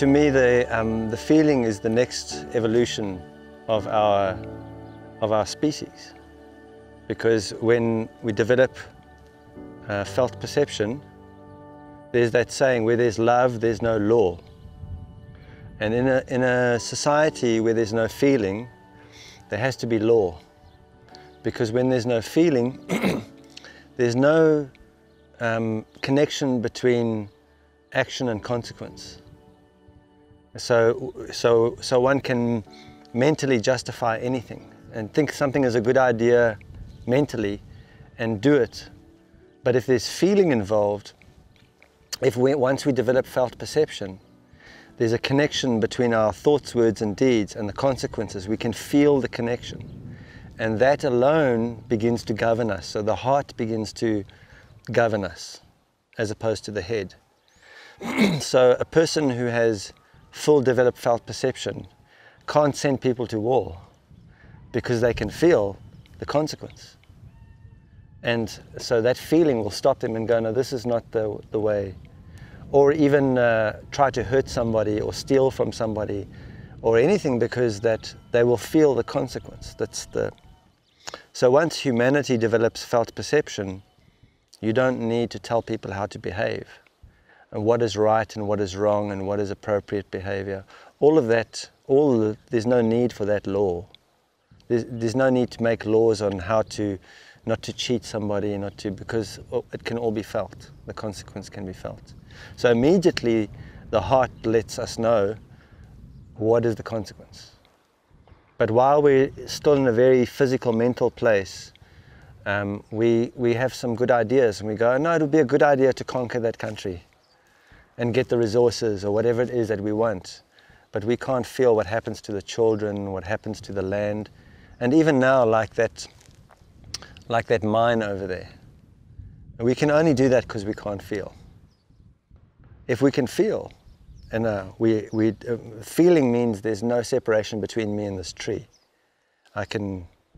To me, the feeling is the next evolution of our species, because when we develop felt perception, there's that saying, where there's love, there's no law. And in a society where there's no feeling, there has to be law, because when there's no feeling, there's no connection between action and consequence. So one can mentally justify anything and think something is a good idea mentally and do it. But if there's feeling involved, once we develop felt perception, there's a connection between our thoughts, words and deeds and the consequences. We can feel the connection. And that alone begins to govern us. So the heart begins to govern us as opposed to the head. So a person who has full developed felt perception can't send people to war, because they can feel the consequence. And so that feeling will stop them and go, no, this is not the way. Or even try to hurt somebody or steal from somebody or anything, because that they will feel the consequence. So once humanity develops felt perception, you don't need to tell people how to behave and what is right and what is wrong and what is appropriate behavior. All of that, there's no need for that law. There's no need to make laws on how to, not to cheat somebody, because it can all be felt. The consequence can be felt. So immediately the heart lets us know what is the consequence. But while we're still in a very physical, mental place, we have some good ideas and we go, no, it would be a good idea to conquer that country and get the resources or whatever it is that we want. But we can't feel what happens to the children, what happens to the land. And even now, like that mine over there, we can only do that because we can't feel. If we can feel, and feeling means there's no separation between me and this tree.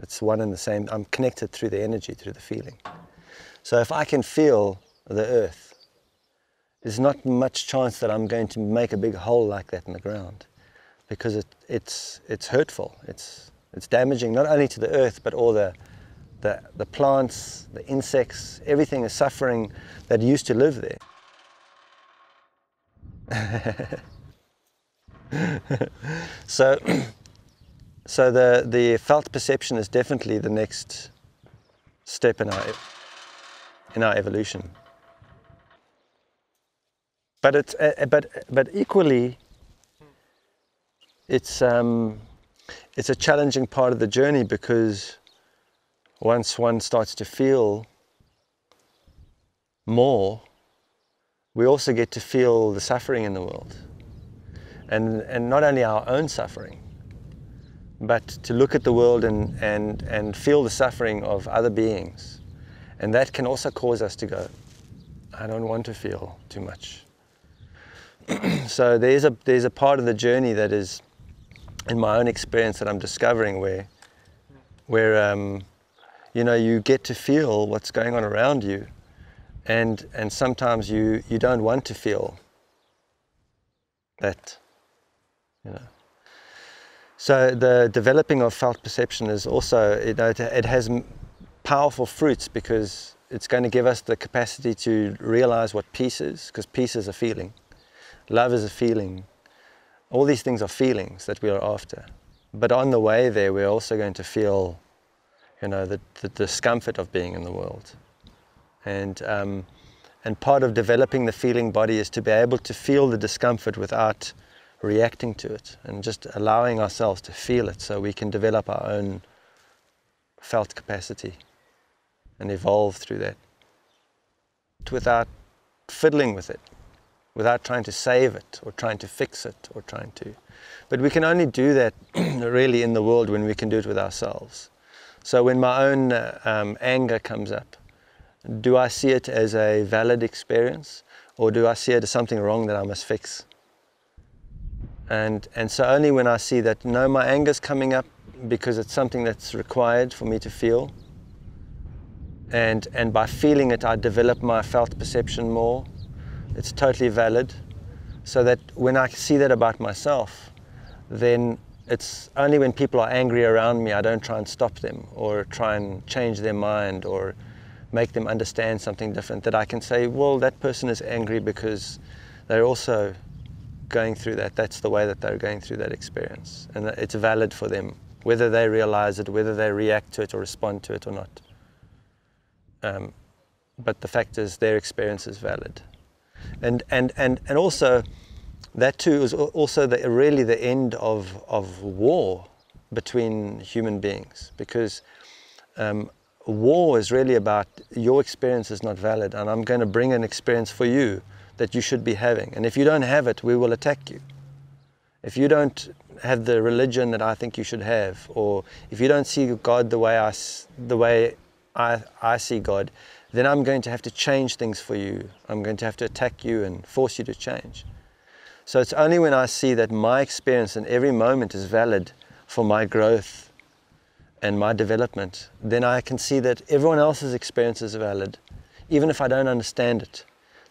It's one and the same. I'm connected through the energy, through the feeling. So if I can feel the earth, there's not much chance that I'm going to make a big hole like that in the ground, because it's hurtful. It's damaging not only to the earth, but all the plants, the insects, everything is suffering that used to live there. So the felt perception is definitely the next step in our evolution. But equally, it's a challenging part of the journey, because once one starts to feel more, we also get to feel the suffering in the world, and not only our own suffering, but to look at the world and feel the suffering of other beings, and that can also cause us to go, I don't want to feel too much. So there's a part of the journey that is, in my own experience, that I'm discovering where you know, you get to feel what's going on around you, and sometimes you don't want to feel that, you know. So the developing of felt perception is also, you know, it has powerful fruits, because it's going to give us the capacity to realize what peace is, because peace is a feeling. Love is a feeling. All these things are feelings that we are after. But on the way there, we're also going to feel, you know, the discomfort of being in the world. And part of developing the feeling body is to be able to feel the discomfort without reacting to it, and just allowing ourselves to feel it, so we can develop our own felt capacity and evolve through that without fiddling with it, without trying to save it or trying to fix it or trying to. But we can only do that really in the world when we can do it with ourselves. So when my own anger comes up, do I see it as a valid experience, or do I see it as something wrong that I must fix? And so only when I see that, no, my anger's coming up because it's something that's required for me to feel, and by feeling it I develop my felt perception more. It's totally valid. So that when I see that about myself, then it's only when people are angry around me, I don't try and stop them or try and change their mind or make them understand something different, that I can say, well, that person is angry because they're also going through that. That's the way that they're going through that experience. And it's valid for them, whether they realize it, whether they react to it or respond to it or not. But the fact is, their experience is valid. And also, that too is also really the end of war between human beings, because war is really about your experience is not valid, and I'm going to bring an experience for you that you should be having. And if you don't have it, we will attack you. If you don't have the religion that I think you should have, or if you don't see God the way I see God, then I'm going to have to change things for you. I'm going to have to attack you and force you to change. So it's only when I see that my experience in every moment is valid for my growth and my development, then I can see that everyone else's experience is valid. Even if I don't understand it,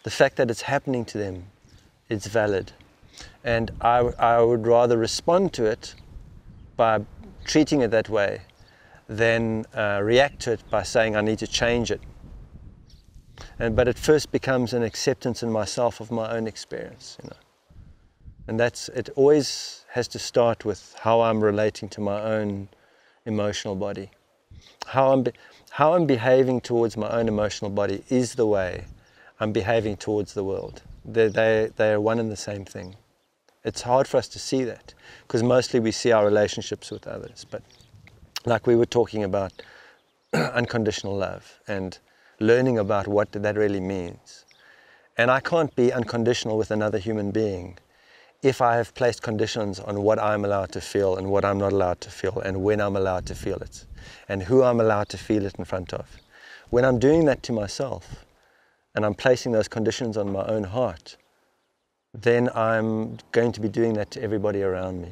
the fact that it's happening to them, it's valid. And I would rather respond to it by treating it that way than react to it by saying I need to change it. But it first becomes an acceptance in myself of my own experience, you know. And that's, it always has to start with how I'm relating to my own emotional body. How I'm behaving towards my own emotional body is the way I'm behaving towards the world. They are one and the same thing. It's hard for us to see that, because mostly we see our relationships with others. But like we were talking about unconditional love and learning about what that really means. And I can't be unconditional with another human being if I have placed conditions on what I'm allowed to feel and what I'm not allowed to feel and when I'm allowed to feel it and who I'm allowed to feel it in front of. When I'm doing that to myself and I'm placing those conditions on my own heart, then I'm going to be doing that to everybody around me.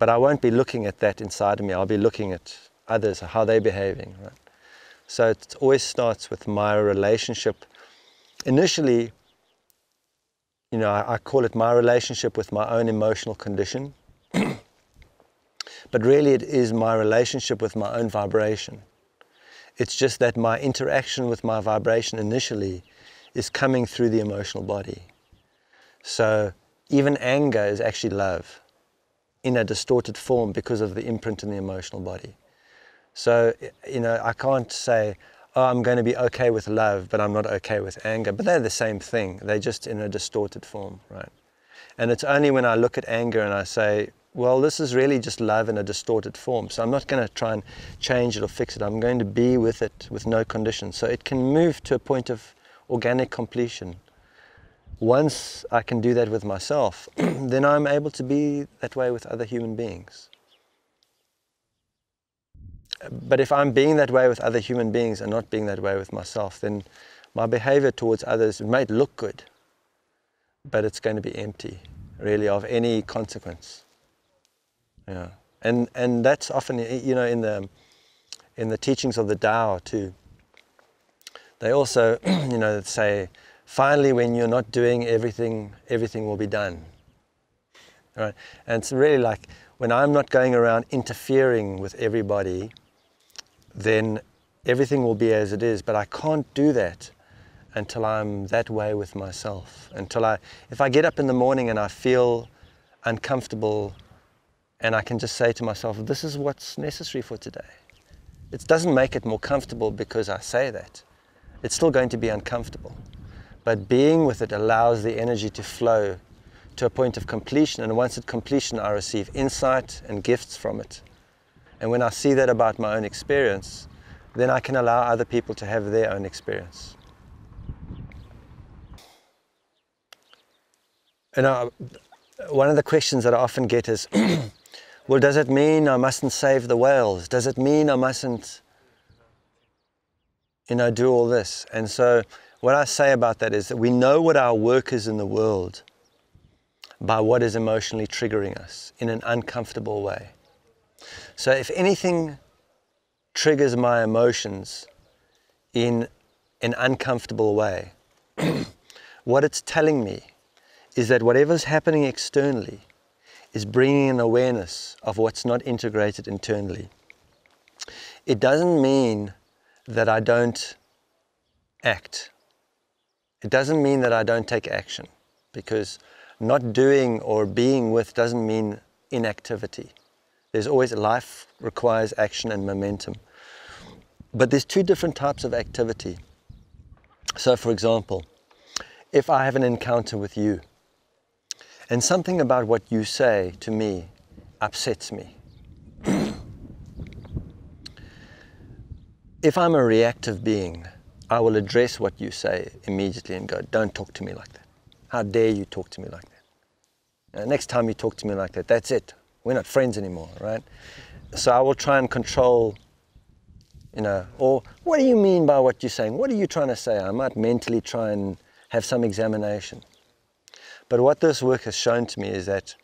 But I won't be looking at that inside of me. I'll be looking at others, how they're behaving, right? So it always starts with my relationship. Initially, you know, I call it my relationship with my own emotional condition. But really it is my relationship with my own vibration. It's just that my interaction with my vibration initially is coming through the emotional body. So even anger is actually love in a distorted form because of the imprint in the emotional body. So, you know, I can't say, oh, I'm going to be okay with love, but I'm not okay with anger. But they're the same thing. They're just in a distorted form, right? And it's only when I look at anger and I say, well, this is really just love in a distorted form. So I'm not going to try and change it or fix it. I'm going to be with it with no conditions. So it can move to a point of organic completion. Once I can do that with myself, then I'm able to be that way with other human beings. But if I'm being that way with other human beings and not being that way with myself, then my behavior towards others might look good, but it's going to be empty, really, of any consequence. Yeah, and that's often, you know, in the teachings of the Tao too. They also, you know, say, finally, when you're not doing everything, everything will be done. All right, and it's really like when I'm not going around interfering with everybody, then everything will be as it is, but I can't do that until I'm that way with myself. If I get up in the morning and I feel uncomfortable and I can just say to myself, this is what's necessary for today. It doesn't make it more comfortable because I say that. It's still going to be uncomfortable, but being with it allows the energy to flow to a point of completion, and once at completion I receive insight and gifts from it. And when I see that about my own experience, then I can allow other people to have their own experience. And one of the questions that I often get is, well, does it mean I mustn't save the whales? Does it mean I mustn't, you know, do all this? And so what I say about that is that we know what our work is in the world by what is emotionally triggering us in an uncomfortable way. So if anything triggers my emotions in an uncomfortable way, what it's telling me is that whatever's happening externally is bringing an awareness of what's not integrated internally. It doesn't mean that I don't act. It doesn't mean that I don't take action, because not doing or being with doesn't mean inactivity. There's always, life requires action and momentum. But there's two different types of activity. So for example, if I have an encounter with you and something about what you say to me upsets me, if I'm a reactive being, I will address what you say immediately and go, don't talk to me like that. How dare you talk to me like that? Next time you talk to me like that, that's it. We're not friends anymore, right? So I will try and control, you know, or what do you mean by what you're saying? What are you trying to say? I might mentally try and have some examination. But what this work has shown to me is that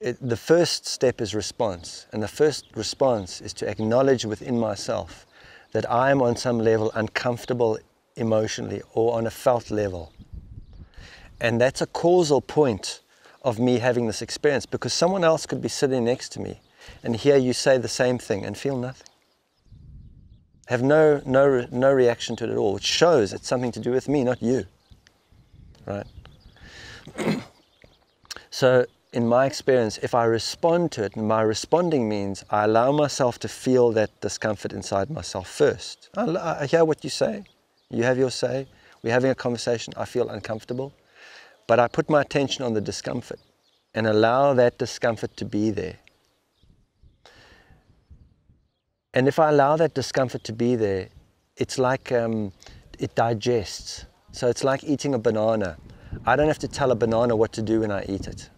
the first step is response. And the first response is to acknowledge within myself that I'm on some level uncomfortable emotionally or on a felt level. And that's a causal point of me having this experience, because someone else could be sitting next to me and hear you say the same thing and feel nothing. Have no reaction to it at all. It shows it's something to do with me, not you, right? So in my experience, if I respond to it, and my responding means I allow myself to feel that discomfort inside myself first. I hear what you say, you have your say, we're having a conversation, I feel uncomfortable, but I put my attention on the discomfort and allow that discomfort to be there. And if I allow that discomfort to be there, it's like it digests. So it's like eating a banana. I don't have to tell a banana what to do when I eat it.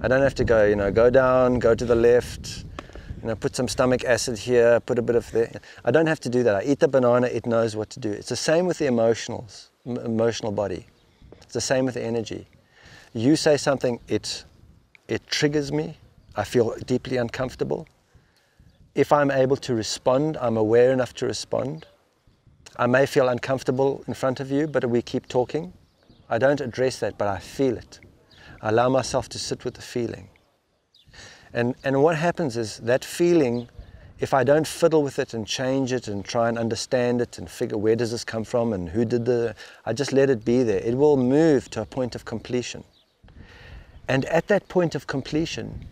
I don't have to go, you know, go down, go to the left, you know, put some stomach acid here, put a bit of there. I don't have to do that. I eat the banana, it knows what to do. It's the same with the emotional body. It's the same with the energy. You say something, it triggers me. I feel deeply uncomfortable. If I'm able to respond, I'm aware enough to respond. I may feel uncomfortable in front of you, but we keep talking. I don't address that, but I feel it. I allow myself to sit with the feeling. And what happens is that feeling, if I don't fiddle with it and change it and try and understand it and figure where does this come from and who did the, I just let it be there. It will move to a point of completion. And at that point of completion,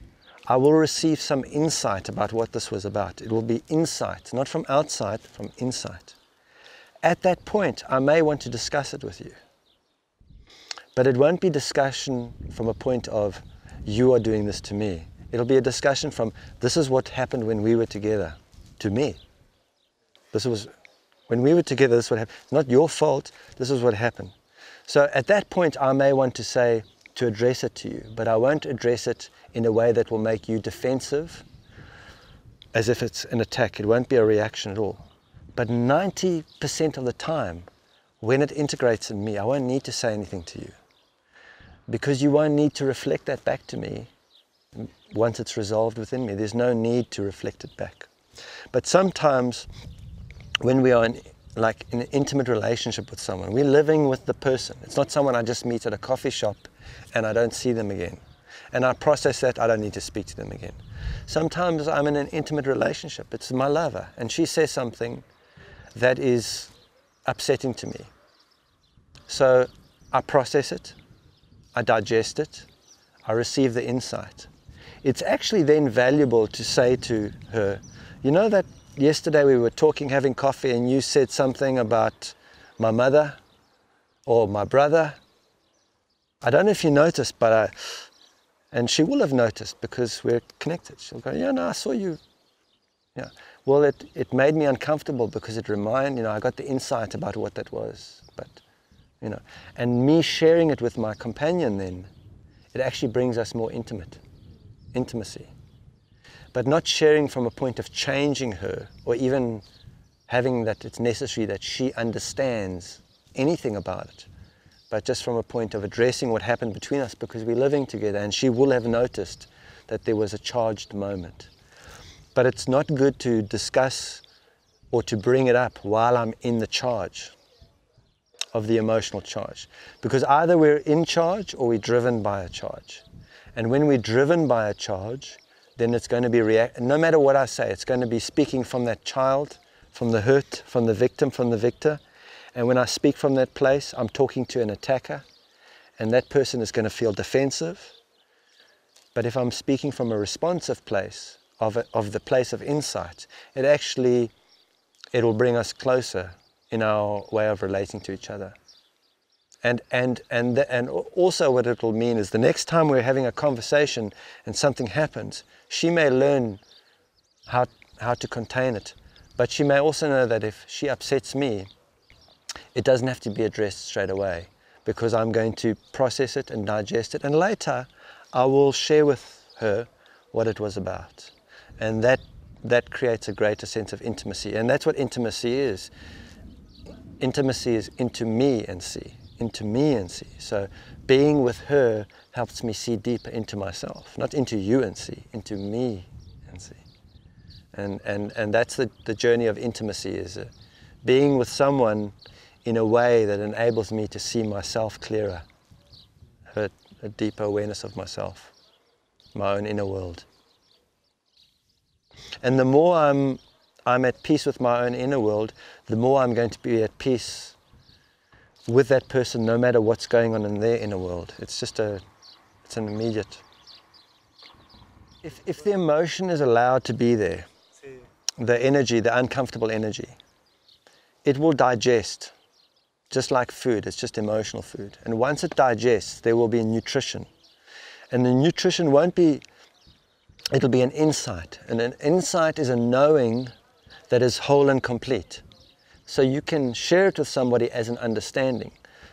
I will receive some insight about what this was about. It will be insight, not from outside, from insight. At that point, I may want to discuss it with you. But it won't be discussion from a point of, you are doing this to me. It'll be a discussion from, this is what happened when we were together, to me. This was, when we were together, this is what happened. It's not your fault, this is what happened. So at that point, I may want to say, to address it to you, but I won't address it in a way that will make you defensive, as if it's an attack. It won't be a reaction at all. But 90% of the time, when it integrates in me, I won't need to say anything to you, because you won't need to reflect that back to me once it's resolved within me. There's no need to reflect it back. But sometimes when we are in an intimate relationship with someone, we're living with the person. It's not someone I just meet at a coffee shop and I don't see them again. And I process that, I don't need to speak to them again. Sometimes I'm in an intimate relationship, it's my lover, and she says something that is upsetting to me. So I process it, I digest it, I receive the insight. It's actually then valuable to say to her, you know that yesterday we were talking, having coffee, and you said something about my mother or my brother. I don't know if you noticed, but and she will have noticed because we're connected. She'll go, yeah, no, I saw you. Yeah. Well, it made me uncomfortable because it reminded, you know, I got the insight about what that was. But, you know, and me sharing it with my companion then, it actually brings us more intimacy. But not sharing from a point of changing her or even having that it's necessary that she understands anything about it, but just from a point of addressing what happened between us because we're living together and she will have noticed that there was a charged moment. But it's not good to discuss or to bring it up while I'm in the charge. of the emotional charge. Because either we're in charge or we're driven by a charge. And when we're driven by a charge, then it's going to be no matter what I say, it's going to be speaking from that child, from the hurt, from the victim, from the victor. And when I speak from that place, I'm talking to an attacker, and that person is going to feel defensive. But if I'm speaking from a responsive place, of the place of insight, it will bring us closer in our way of relating to each other. And also what it will mean is the next time we're having a conversation and something happens, she may learn how to contain it, but she may also know that if she upsets me, it doesn't have to be addressed straight away, because I'm going to process it and digest it, and later I will share with her what it was about. And that creates a greater sense of intimacy, and that's what intimacy is. Intimacy is into me and see. So being with her helps me see deeper into myself, not into you and see, into me and see. And that's the journey of intimacy, is being with someone in a way that enables me to see myself clearer, have a deeper awareness of myself, my own inner world. And the more I'm at peace with my own inner world, the more I'm going to be at peace with that person, no matter what's going on in their inner world. It's just it's an immediate. If the emotion is allowed to be there, the energy, the uncomfortable energy, it will digest, just like food. It's just emotional food. And once it digests, there will be nutrition. And the nutrition won't be, it'll be an insight. And an insight is a knowing that is whole and complete. So you can share it with somebody as an understanding.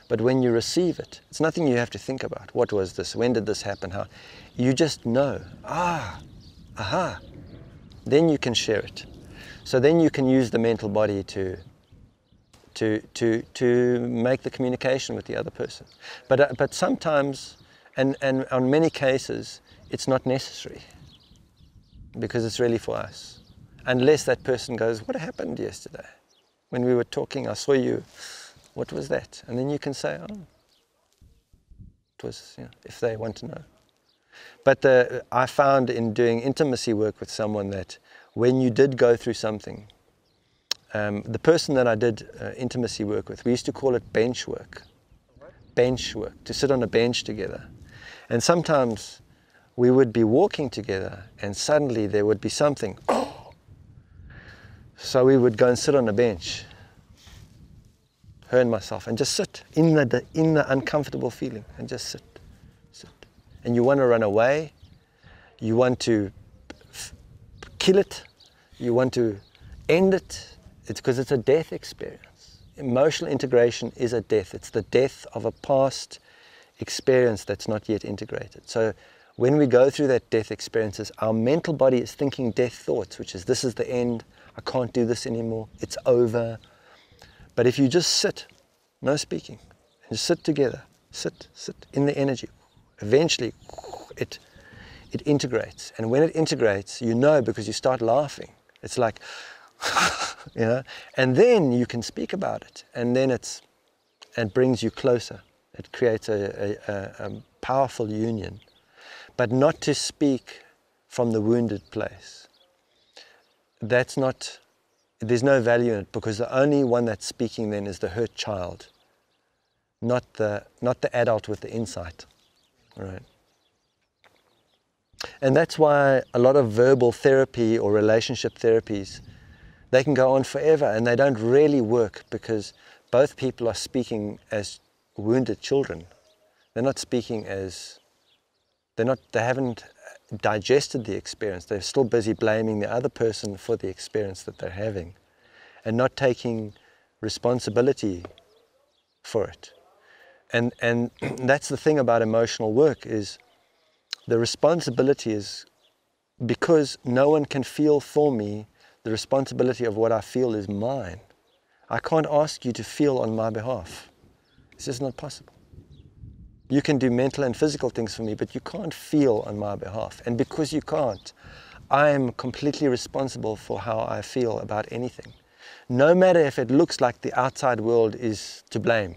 But when you receive it, it's nothing you have to think about. What was this? When did this happen? How? You just know. Ah, aha. Then you can share it. So then you can use the mental body to make the communication with the other person. But sometimes, and on many cases, it's not necessary, because it's really for us. Unless that person goes, what happened yesterday? When we were talking, I saw you, what was that? And then you can say, oh, it was, you know, if they want to know. But I found in doing intimacy work with someone that when you did go through something, the person that I did intimacy work with, we used to call it bench work. Bench work, to sit on a bench together. And sometimes we would be walking together and suddenly there would be something. Oh! So we would go and sit on a bench, her and myself, and just sit in the uncomfortable feeling, and just sit, sit. And you want to run away, you want to kill it, you want to end it. It's because it's a death experience. Emotional integration is a death. It's the death of a past experience that's not yet integrated. So when we go through that death experiences, our mental body is thinking death thoughts, which is, this is the end, I can't do this anymore, it's over. But if you just sit, no speaking, and just sit together, sit, sit in the energy, eventually it integrates. And when it integrates, you know, because you start laughing. It's like, you know, and then you can speak about it. And then it brings you closer. It creates a powerful union. But not to speak from the wounded place. That's not, there's no value in it, because the only one that's speaking then is the hurt child, not the adult with the insight, right? And that's why a lot of verbal therapy or relationship therapies, they can go on forever and they don't really work, because both people are speaking as wounded children. They're not speaking as, they haven't digested the experience. They're still busy blaming the other person for the experience that they're having and not taking responsibility for it. And that's the thing about emotional work, is the responsibility is, because no one can feel for me, the responsibility of what I feel is mine. I can't ask you to feel on my behalf. It's just not possible. You can do mental and physical things for me, but you can't feel on my behalf. And because you can't, I am completely responsible for how I feel about anything. No matter if it looks like the outside world is to blame.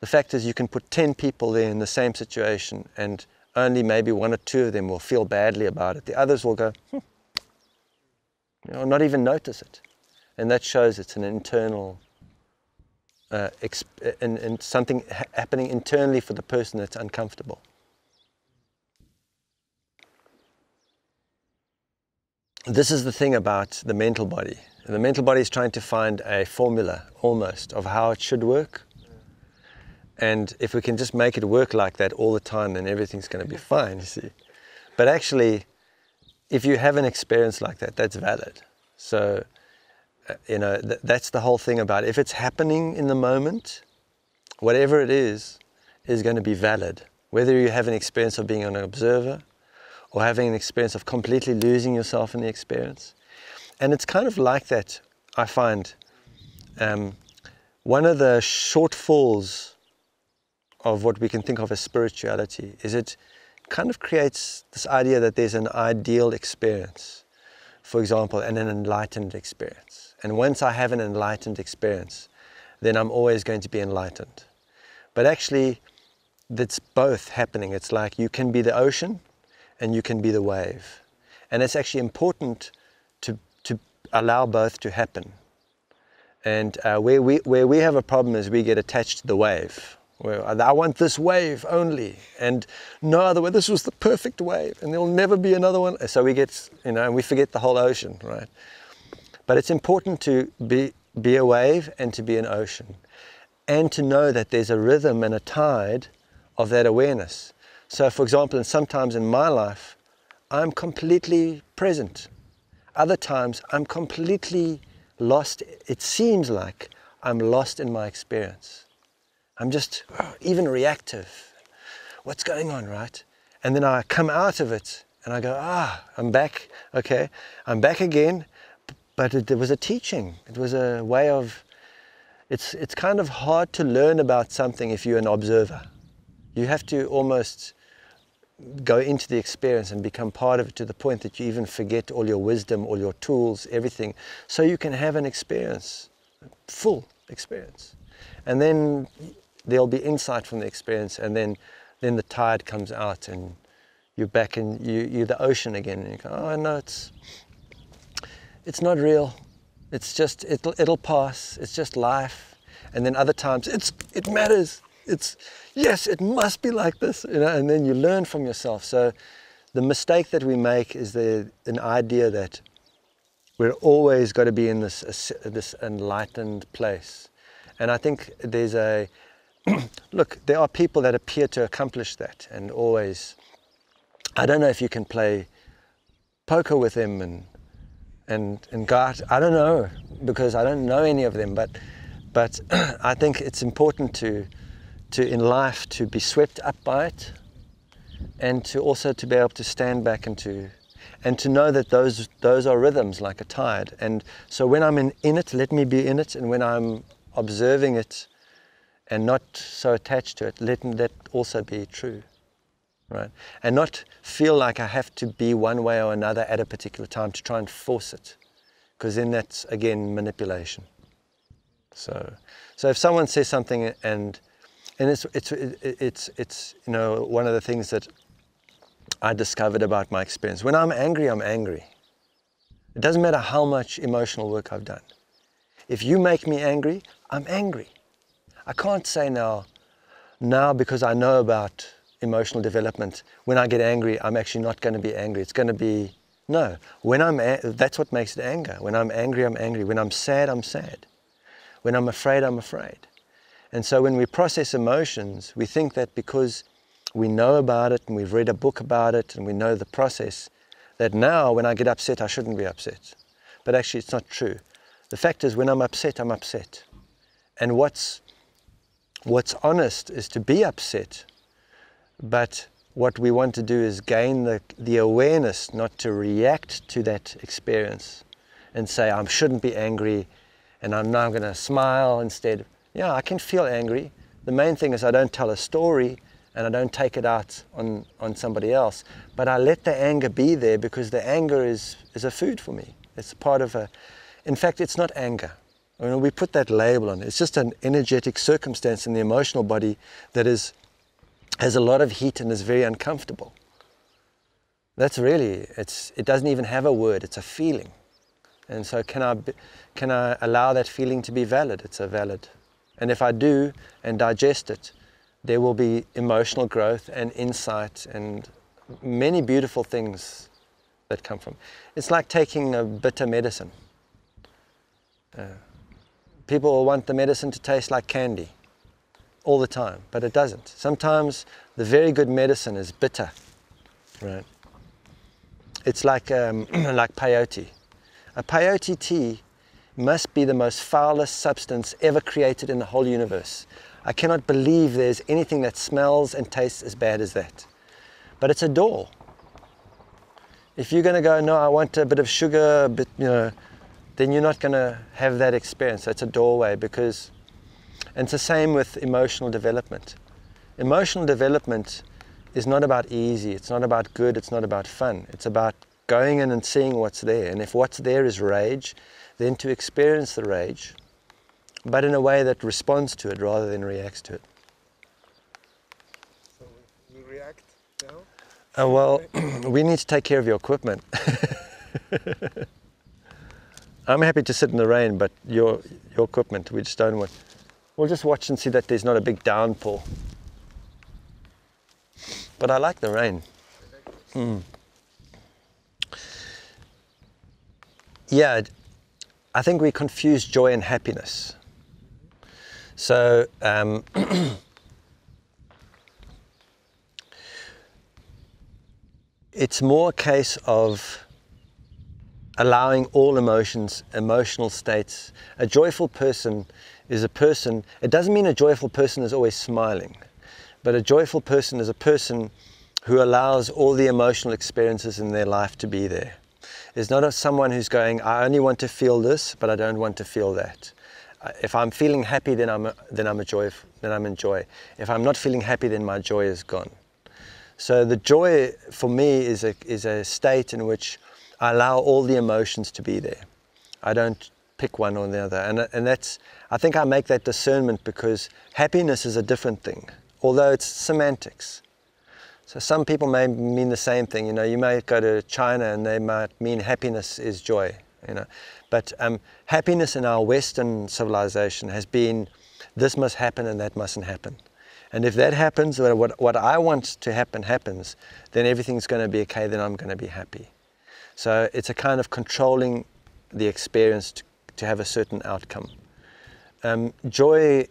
The fact is you can put 10 people there in the same situation and only maybe one or two of them will feel badly about it. The others will go, you know, not even notice it. And that shows it's an internal, and something happening internally for the person that's uncomfortable. This is the thing about the mental body. The mental body is trying to find a formula, almost, of how it should work. And if we can just make it work like that all the time, then everything's going to be fine, you see. But actually, if you have an experience like that, that's valid. So, you know, that's the whole thing about it. If it's happening in the moment, whatever it is going to be valid. Whether you have an experience of being an observer or having an experience of completely losing yourself in the experience. And it's kind of like that, I find. One of the shortfalls of what we can think of as spirituality is it kind of creates this idea that there's an ideal experience, for example, and an enlightened experience. And once I have an enlightened experience, then I'm always going to be enlightened. But actually, that's both happening. It's like you can be the ocean and you can be the wave. And it's actually important to allow both to happen. And where we have a problem is we get attached to the wave. Well, I want this wave only, and no other way. This was the perfect wave, and there'll never be another one. So we get, you know, and we forget the whole ocean, right? But it's important to be a wave and to be an ocean, and to know that there's a rhythm and a tide of that awareness. So, for example, and sometimes in my life, I'm completely present. Other times, I'm completely lost. It seems like I'm lost in my experience. I'm just even reactive. What's going on, right? And then I come out of it and I go, I'm back, okay. I'm back again, but there was a teaching. It was a way of, it's kind of hard to learn about something if you're an observer. You have to almost go into the experience and become part of it to the point that you even forget all your wisdom, all your tools, everything. So you can have an experience, a full experience. And then there'll be insight from the experience, and then the tide comes out and you're back and you're the ocean again, and you go, oh no, it's not real. It's just, it'll pass, it's just life. And then other times, it matters. Yes, it must be like this, you know, and then you learn from yourself. So the mistake that we make is an idea that we're always got to be in this enlightened place. And I think there's a, look, there are people that appear to accomplish that and always, I don't know if you can play poker with them and go out, I don't know, because I don't know any of them, but I think it's important to in life to be swept up by it, and to also to be able to stand back and to know that those are rhythms like a tide. And so when I'm in it, let me be in it, and when I'm observing it and not so attached to it, let that also be true, right? And not feel like I have to be one way or another at a particular time to try and force it, because then that's, again, manipulation. So if someone says something and it's you know, one of the things that I discovered about my experience, when I'm angry. It doesn't matter how much emotional work I've done. If you make me angry, I'm angry. I can't say now because I know about emotional development, when I get angry, I'm actually not going to be angry. It's going to be, no. When that's what makes it anger. When I'm angry, I'm angry. When I'm sad, I'm sad. When I'm afraid, I'm afraid. And so when we process emotions, we think that because we know about it and we've read a book about it and we know the process, that now when I get upset, I shouldn't be upset. But actually, it's not true. The fact is, when I'm upset, I'm upset. And what's honest is to be upset, but what we want to do is gain the awareness not to react to that experience and say, I shouldn't be angry, and I'm now going to smile instead. Yeah, I can feel angry. The main thing is I don't tell a story and I don't take it out on somebody else, but I let the anger be there, because the anger is a food for me. It's part of a... In fact, it's not anger. You know, we put that label on it. It's just an energetic circumstance in the emotional body that has a lot of heat and is very uncomfortable. That's really, it doesn't even have a word, it's a feeling. And so can I allow that feeling to be valid? It's a valid. And if I do and digest it, there will be emotional growth and insight and many beautiful things that come from. It's like taking a bitter medicine. People will want the medicine to taste like candy all the time, but it doesn't. Sometimes the very good medicine is bitter, right? It's like peyote. A peyote tea must be the most foulest substance ever created in the whole universe. I cannot believe there's anything that smells and tastes as bad as that. But it's a door. If you're going to go, no, I want a bit of sugar, a bit, you know, then you're not going to have that experience. That's a doorway, because, and it's the same with emotional development. Emotional development is not about easy, it's not about good, it's not about fun. It's about going in and seeing what's there. And if what's there is rage, then to experience the rage, but in a way that responds to it rather than reacts to it. So you react now? Well, we need to take care of your equipment. I'm happy to sit in the rain, but your equipment, we just don't want. We'll just watch and see that there's not a big downpour. But I like the rain. Mm. Yeah, I think we confuse joy and happiness. So, it's more a case of allowing all emotions, emotional states. A joyful person is a person, it doesn't mean a joyful person is always smiling, but a joyful person is a person who allows all the emotional experiences in their life to be there. It's not someone who's going, I only want to feel this, but I don't want to feel that. If I'm feeling happy, then I'm in joy. If I'm not feeling happy, then my joy is gone. So the joy for me is a state in which I allow all the emotions to be there. I don't pick one or the other. And that's, I think I make that discernment because happiness is a different thing, although it's semantics. So some people may mean the same thing. You know, you might go to China and they might mean happiness is joy, you know. But happiness in our Western civilization has been, this must happen and that mustn't happen. And if that happens, or what I want to happen happens, then everything's going to be okay, then I'm going to be happy. So it's a kind of controlling the experience to have a certain outcome. Joy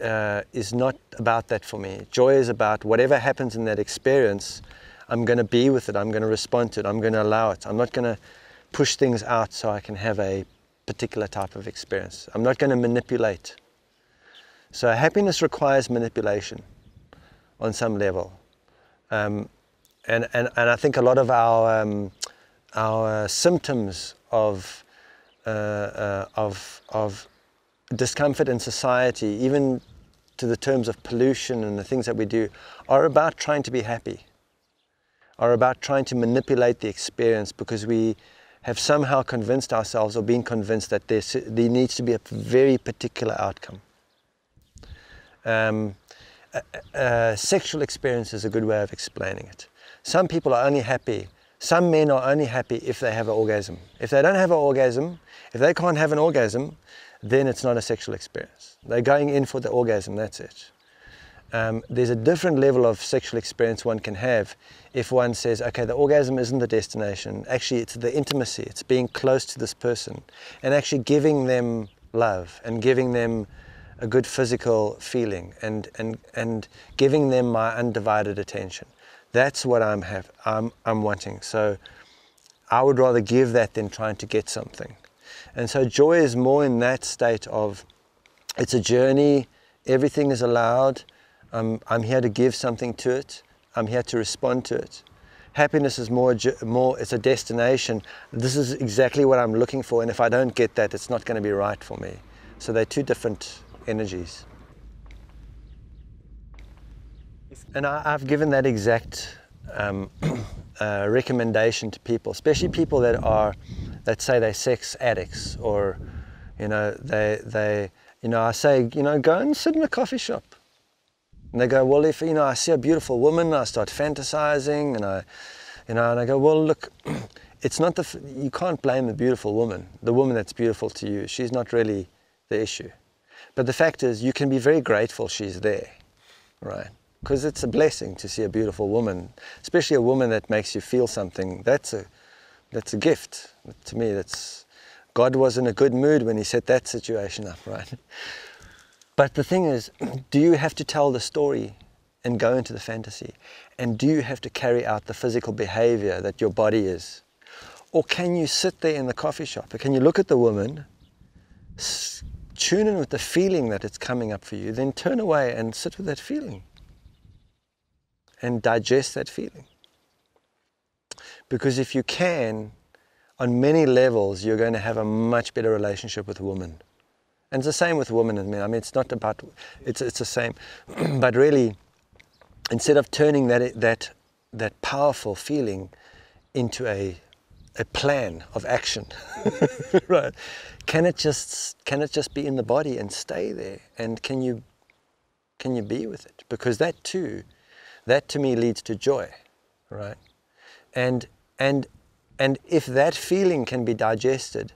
is not about that for me. Joy is about whatever happens in that experience, I'm going to be with it, I'm going to respond to it, I'm going to allow it. I'm not going to push things out so I can have a particular type of experience. I'm not going to manipulate. So happiness requires manipulation on some level. And I think a lot of our symptoms of discomfort in society, even to the terms of pollution and the things that we do, are about trying to be happy, are about trying to manipulate the experience because we have somehow convinced ourselves or been convinced that there needs to be a very particular outcome. Sexual experience is a good way of explaining it. Some people are only happy. Some men are only happy if they have an orgasm. If they don't have an orgasm, if they can't have an orgasm, then it's not a sexual experience. They're going in for the orgasm, that's it. There's a different level of sexual experience one can have if one says, okay, the orgasm isn't the destination. Actually, it's the intimacy. It's being close to this person and actually giving them love and giving them a good physical feeling and giving them my undivided attention. That's what I'm wanting. So I would rather give that than trying to get something. And so joy is more in that state of, it's a journey, everything is allowed, I'm here to give something to it, I'm here to respond to it. Happiness is more it's a destination, this is exactly what I'm looking for, and if I don't get that, it's not going to be right for me. So they're two different energies. And I've given that exact recommendation to people, especially people that say they're sex addicts or You know, they you know, I say, you know, go and sit in a coffee shop. And they go, well, if, you know, I see a beautiful woman, I start fantasizing, and I, you know, and I go, well, look, it's not the, you can't blame the beautiful woman, the woman that's beautiful to you. She's not really the issue. But the fact is, you can be very grateful she's there, right? Because it's a blessing to see a beautiful woman, especially a woman that makes you feel something. That's a gift. To me, that's, God was in a good mood when he set that situation up, right? But the thing is, do you have to tell the story and go into the fantasy? And do you have to carry out the physical behavior that your body is? Or can you sit there in the coffee shop? Or can you look at the woman, tune in with the feeling that it's coming up for you, then turn away and sit with that feeling and digest that feeling? Because if you can, on many levels, you're going to have a much better relationship with women. And it's the same with women and men. I mean, it's not about, it's the same. But really, instead of turning that powerful feeling into a plan of action, right? Can it just be in the body and stay there? And can you be with it? Because that too, that to me leads to joy, right? And if that feeling can be digested,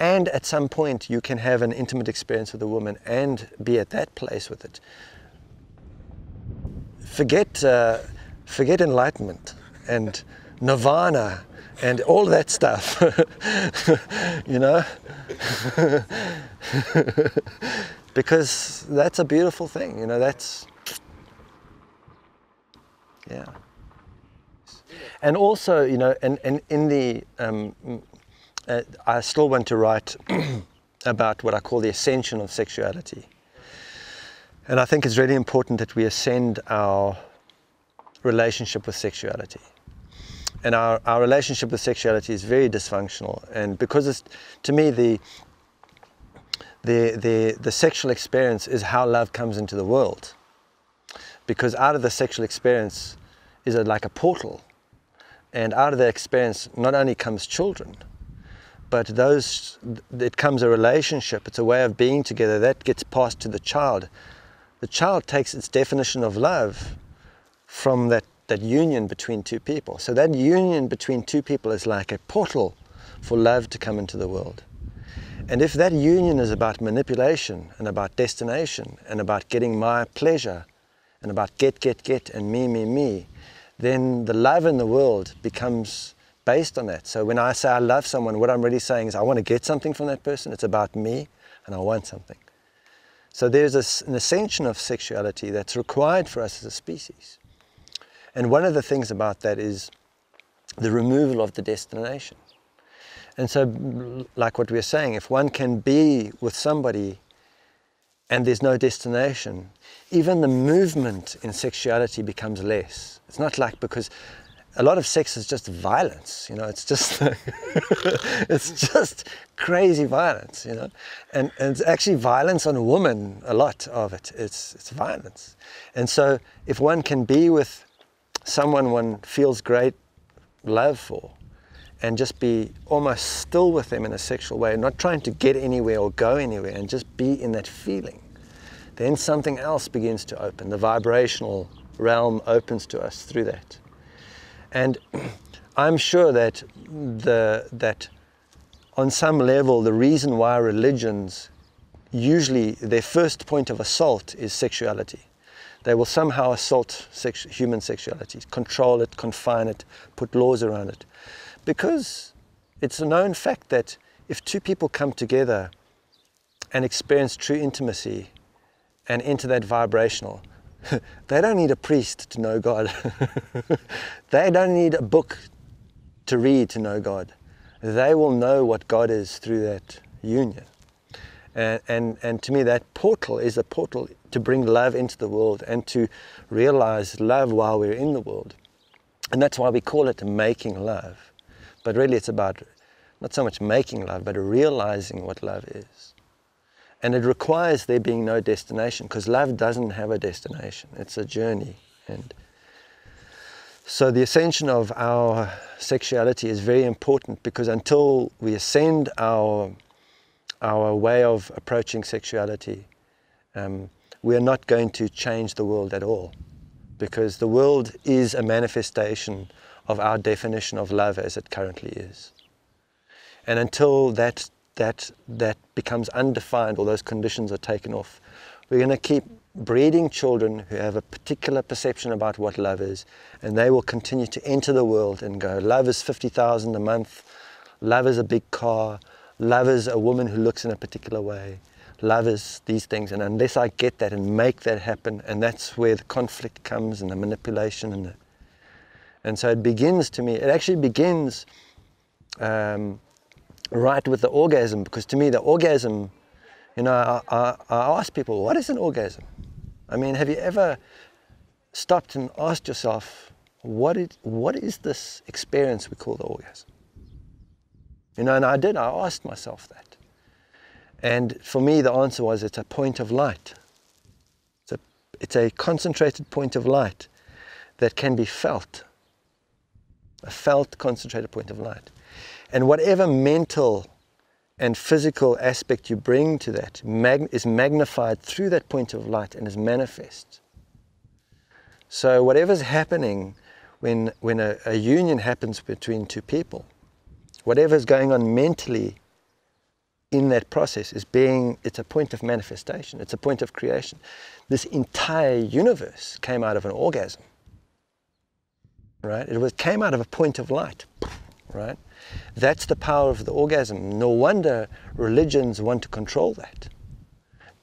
and at some point you can have an intimate experience with a woman and be at that place with it, forget enlightenment and nirvana and all that stuff, you know, because that's a beautiful thing, you know, that's, yeah. And also, you know, and in the, I still want to write about what I call the ascension of sexuality. And I think it's really important that we ascend our relationship with sexuality. And our relationship with sexuality is very dysfunctional. And because it's, to me, the sexual experience is how love comes into the world. Because out of the sexual experience is like a portal. And out of the experience not only comes children, but it comes a relationship, it's a way of being together that gets passed to the child. The child takes its definition of love from that union between two people. So that union between two people is like a portal for love to come into the world. And if that union is about manipulation and about destination and about getting my pleasure and about get and me, then the love in the world becomes based on that. So when I say I love someone, what I'm really saying is I want to get something from that person. It's about me and I want something. So there's an ascension of sexuality that's required for us as a species. And one of the things about that is the removal of the destination. And so, like what we're saying, if one can be with somebody and there's no destination, even the movement in sexuality becomes less. It's not like, because a lot of sex is just violence, you know, it's just it's just crazy violence, you know, and it's actually violence on a woman, a lot of it, it's violence. And so if one can be with someone one feels great love for and just be almost still with them in a sexual way, not trying to get anywhere or go anywhere, and just be in that feeling, then something else begins to open. The vibrational realm opens to us through that. And I'm sure that that on some level, the reason why religions, usually their first point of assault is sexuality. They will somehow assault human sexuality, control it, confine it, put laws around it. Because it's a known fact that if two people come together and experience true intimacy and enter that vibrational, they don't need a priest to know God. They don't need a book to read to know God. They will know what God is through that union. And to me, that portal is a portal to bring love into the world and to realize love while we're in the world. And that's why we call it making love. But really it's about not so much making love, but realizing what love is. And it requires there being no destination, because love doesn't have a destination. It's a journey. And so the ascension of our sexuality is very important, because until we ascend our our way of approaching sexuality. We are not going to change the world at all, because the world is a manifestation of our definition of love as it currently is. And until that becomes undefined, or those conditions are taken off, we're going to keep breeding children who have a particular perception about what love is, and they will continue to enter the world and go, love is 50,000 a month, love is a big car, love is a woman who looks in a particular way, love is these things. And unless I get that and make that happen, and that's where the conflict comes and the manipulation. And so it begins, to me, it actually begins right with the orgasm, because to me the orgasm, you know, I ask people, what is an orgasm? I mean, have you ever stopped and asked yourself, what is this experience we call the orgasm? You know, and I did, I asked myself that. And for me, the answer was, it's a point of light. It's a concentrated point of light that can be felt. A felt, concentrated point of light. And whatever mental and physical aspect you bring to that is magnified through that point of light and is manifest. So whatever's happening when a union happens between two people, whatever's going on mentally in that process is being, it's a point of manifestation, it's a point of creation. This entire universe came out of an orgasm, right? It came out of a point of light, right? That's the power of the orgasm. No wonder religions want to control that.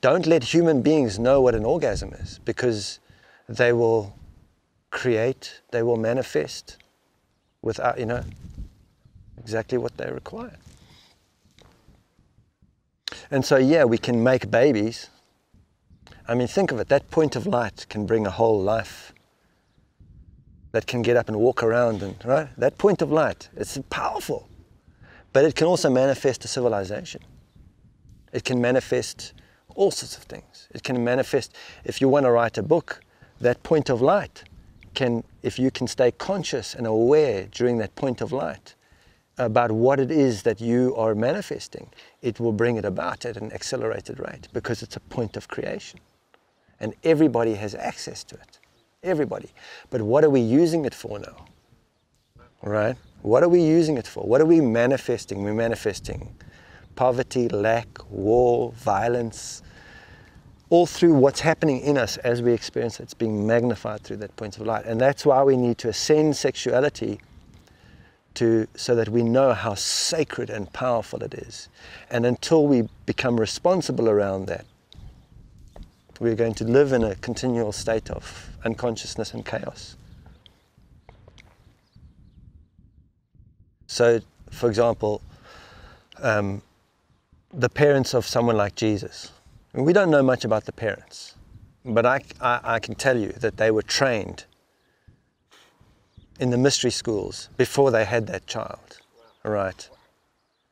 Don't let human beings know what an orgasm is, because they will create, they will manifest without, you know, exactly what they require. And so, yeah, we can make babies. I mean, think of it, that point of light can bring a whole life that can get up and walk around, and right? That point of light, it's powerful, but it can also manifest a civilization. It can manifest all sorts of things. It can manifest, if you want to write a book, that point of light can, if you can stay conscious and aware during that point of light about what it is that you are manifesting, it will bring it about at an accelerated rate, because it's a point of creation and everybody has access to it. Everybody. But what are we using it for now? Right? What are we using it for? What are we manifesting? We're manifesting poverty, lack, war, violence, all through what's happening in us as we experience it. It's being magnified through that point of light. And that's why we need to ascend sexuality so that we know how sacred and powerful it is. And until we become responsible around that, we're going to live in a continual state of unconsciousness and chaos. So, for example, the parents of someone like Jesus. And we don't know much about the parents, but I can tell you that they were trained in the mystery schools before they had that child, right?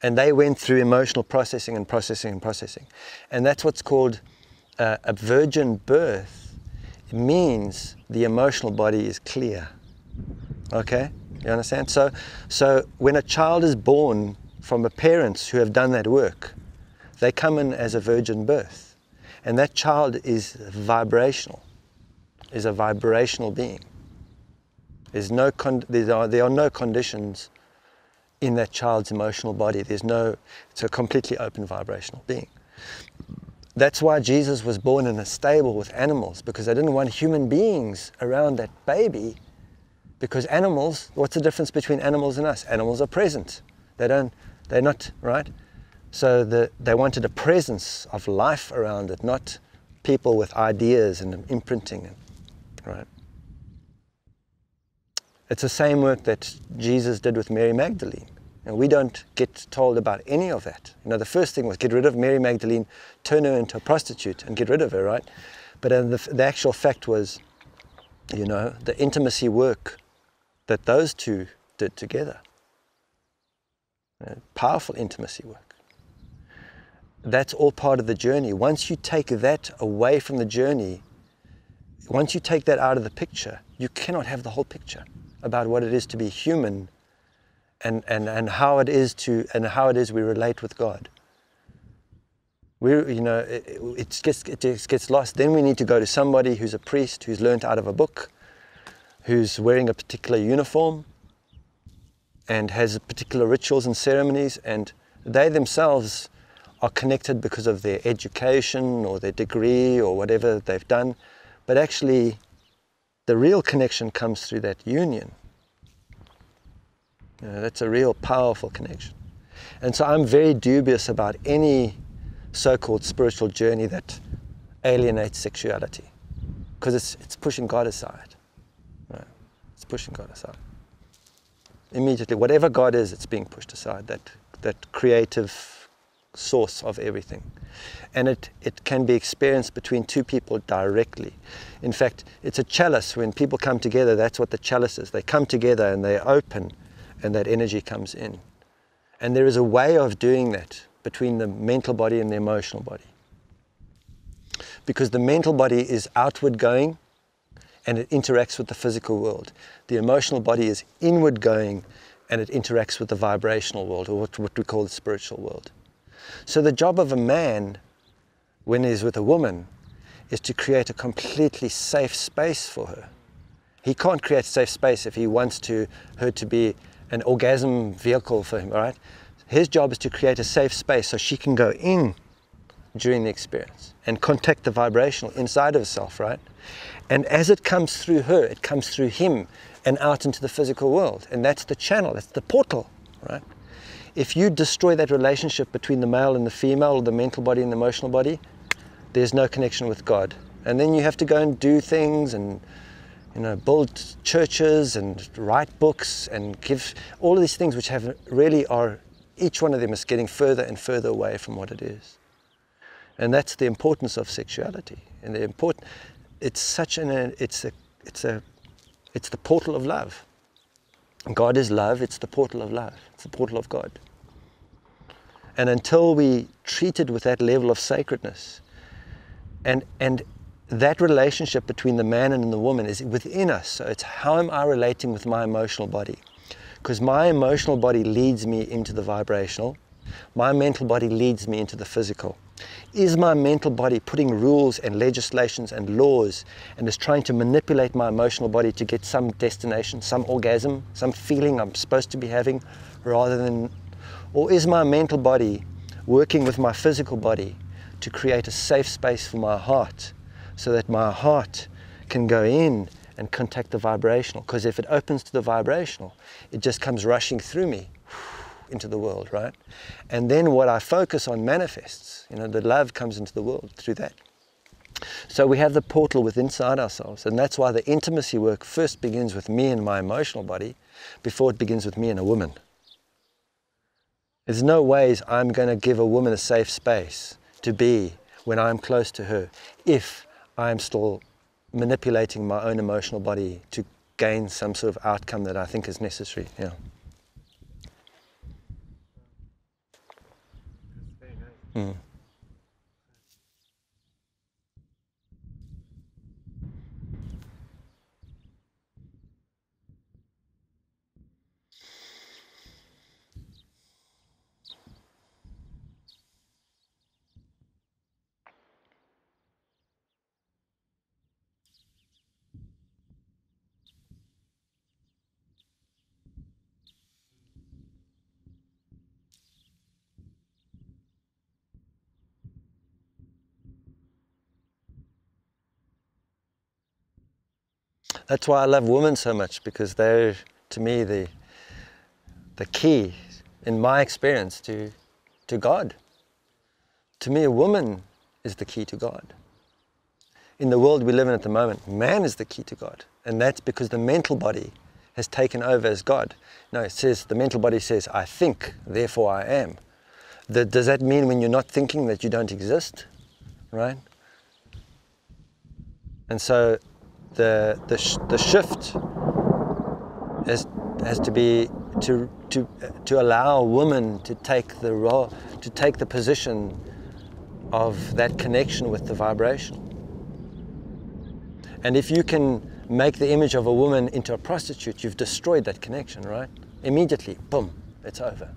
And they went through emotional processing and processing and processing. And that's what's called a virgin birth. It means the emotional body is clear. Okay, you understand? So when a child is born from a parents who have done that work, they come in as a virgin birth, and that child is vibrational, is a vibrational being. There are no conditions in that child's emotional body. It's a completely open vibrational being. That's why Jesus was born in a stable with animals, because they didn't want human beings around that baby, because animals, what's the difference between animals and us? Animals are present. They're not, right? So they wanted a presence of life around it, not people with ideas and imprinting, right? It's the same work that Jesus did with Mary Magdalene. And we don't get told about any of that. You know, the first thing was get rid of Mary Magdalene, turn her into a prostitute and get rid of her, right? But the actual fact was, you know, the intimacy work that those two did together. You know, powerful intimacy work. That's all part of the journey. Once you take that away from the journey, once you take that out of the picture, you cannot have the whole picture about what it is to be human, and how it is we relate with God. it just gets lost. Then we need to go to somebody who's a priest, who's learnt out of a book, who's wearing a particular uniform and has particular rituals and ceremonies, and they themselves are connected because of their education or their degree or whatever they've done. But actually, the real connection comes through that union. You know, that's a real powerful connection. And so I'm very dubious about any so-called spiritual journey that alienates sexuality, because it's pushing God aside. Right? It's pushing God aside. Immediately, whatever God is, it's being pushed aside, that creative source of everything. And it can be experienced between two people directly. In fact, it's a chalice. When people come together, that's what the chalice is. They come together and they open, and that energy comes in. And there is a way of doing that between the mental body and the emotional body, because the mental body is outward going and it interacts with the physical world. The emotional body is inward going and it interacts with the vibrational world, or what we call the spiritual world. So the job of a man when he's with a woman is to create a completely safe space for her. He can't create safe space if he wants her to be an orgasm vehicle for him, all right? His job is to create a safe space so she can go in during the experience and contact the vibrational inside of herself, right? And as it comes through her, it comes through him and out into the physical world. And that's the channel, that's the portal, right? If you destroy that relationship between the male and the female, or the mental body and the emotional body, there's no connection with God. And then you have to go and do things and, you know, build churches and write books and give all of these things which have really are, each one of them is getting further and further away from what it is. And that's the importance of sexuality. And the important, it's the portal of love. God is love, it's the portal of love, it's the portal of God. And until we treat it with that level of sacredness, and that relationship between the man and the woman is within us. So it's, how am I relating with my emotional body? Because my emotional body leads me into the vibrational. My mental body leads me into the physical. Is my mental body putting rules and legislations and laws and is trying to manipulate my emotional body to get some destination, some orgasm, some feeling I'm supposed to be having, rather than, or is my mental body working with my physical body to create a safe space for my heart so that my heart can go in and contact the vibrational? Because if it opens to the vibrational, it just comes rushing through me into the world, right? And then what I focus on manifests. You know, the love comes into the world through that. So we have the portal within inside ourselves, and that's why the intimacy work first begins with me and my emotional body before it begins with me and a woman. There's no ways I'm going to give a woman a safe space to be when I'm close to her if I'm still manipulating my own emotional body to gain some sort of outcome that I think is necessary. Yeah. Mm. That's why I love women so much, because they're, to me, the key, in my experience, to God. To me, a woman is the key to God. In the world we live in at the moment, man is the key to God. And that's because the mental body has taken over as God. No, it says, the mental body says, I think, therefore I am. Does that mean when you're not thinking that you don't exist? Right? And so the shift has to be to allow a woman to take the role, to take the position of that connection with the vibration. And if you can make the image of a woman into a prostitute, you've destroyed that connection, right? Immediately, boom, it's over.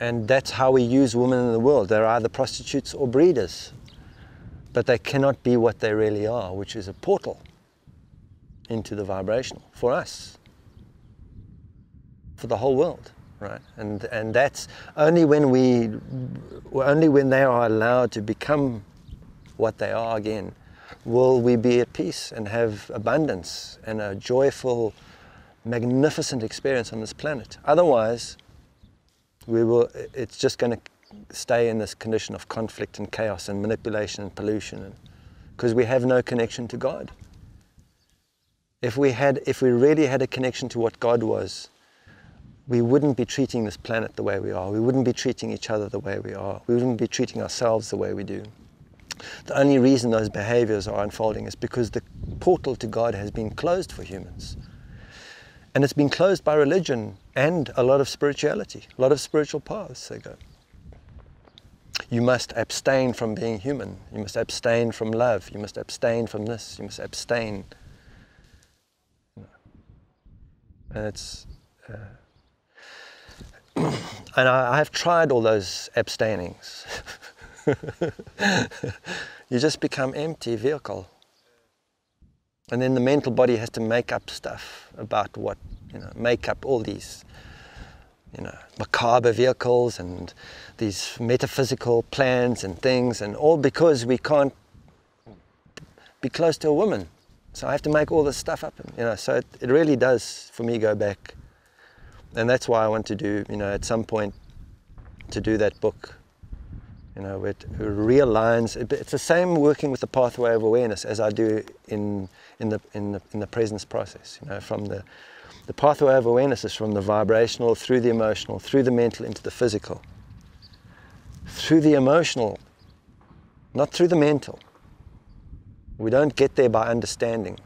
And that's how we use women in the world. They're either prostitutes or breeders. But they cannot be what they really are, which is a portal into the vibrational for us, for the whole world, right? And that's only when they are allowed to become what they are again, will we be at peace and have abundance and a joyful, magnificent experience on this planet. Otherwise, it's just going to stay in this condition of conflict and chaos and manipulation and pollution, because we have no connection to God. If we really had a connection to what God was, we wouldn't be treating this planet the way we are. We wouldn't be treating each other the way we are. We wouldn't be treating ourselves the way we do. The only reason those behaviors are unfolding is because the portal to God has been closed for humans. And it's been closed by religion and a lot of spirituality, a lot of spiritual paths they go. You must abstain from being human. You must abstain from love. You must abstain from this. You must abstain. And it's... and I've tried all those abstainings. You just become empty vehicle. And then the mental body has to make up stuff about what, make up all these, macabre vehicles and these metaphysical plans and things, and all because we can't be close to a woman. So I have to make all this stuff up, so it really does, for me, go back. And that's why I want to do, at some point, to do that book, it realigns. It's the same working with the pathway of awareness as I do in the presence process, from the pathway of awareness is from the vibrational, through the emotional, through the mental, into the physical. Through the emotional, not through the mental. We don't get there by understanding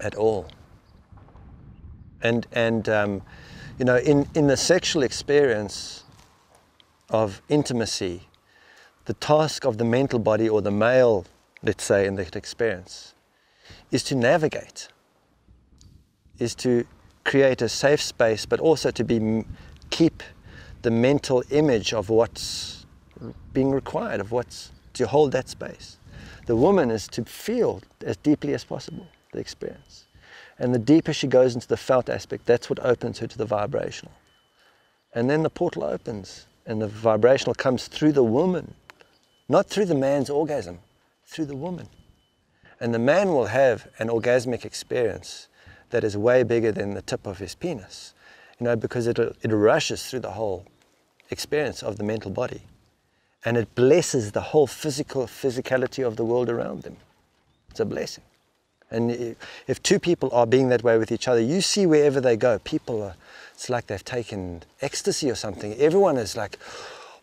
at all. In the sexual experience of intimacy, the task of the mental body, or the male, let's say, in that experience, is to navigate, is to create a safe space, but also to keep the mental image of what's being required, to hold that space. The woman is to feel as deeply as possible the experience. And the deeper she goes into the felt aspect, that's what opens her to the vibrational. And then the portal opens, and the vibrational comes through the woman, not through the man's orgasm, through the woman. And the man will have an orgasmic experience that is way bigger than the tip of his penis, because it rushes through the whole experience of the mental body. And it blesses the whole physicality of the world around them. It's a blessing. And if two people are being that way with each other, you see wherever they go, it's like they've taken ecstasy or something. Everyone is like,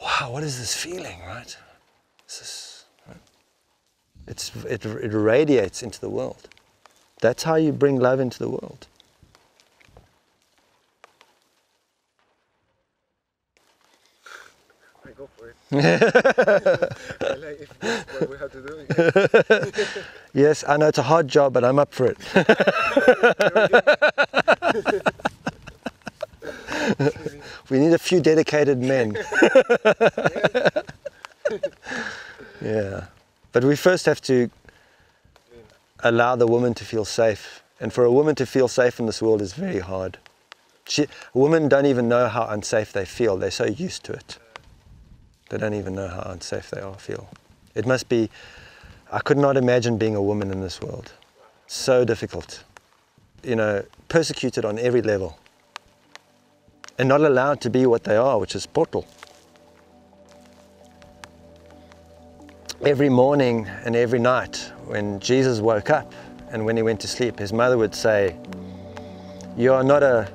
wow, what is this feeling, right? It radiates into the world. That's how you bring love into the world. Go for it. Like, if that's what we have to do, yeah. Yes, I know it's a hard job, but I'm up for it. We need a few dedicated men. Yeah, but we first have to allow the woman to feel safe, and for a woman to feel safe in this world is very hard. Women don't even know how unsafe they feel. They're so used to it. They don't even know how unsafe they all feel. It must be, I could not imagine being a woman in this world. So difficult. Persecuted on every level. And not allowed to be what they are, which is portal. Every morning and every night, when Jesus woke up and when he went to sleep, his mother would say, you are not a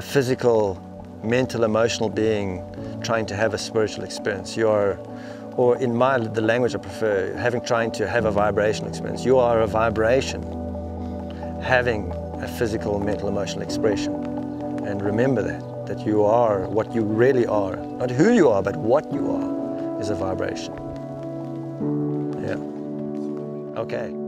physical, mental, emotional being trying to have a spiritual experience. You are, or in the language I prefer, trying to have a vibrational experience. You are a vibration having a physical, mental, emotional expression. And remember that you are what you really are. Not who you are, but what you are is a vibration. Yeah. Okay.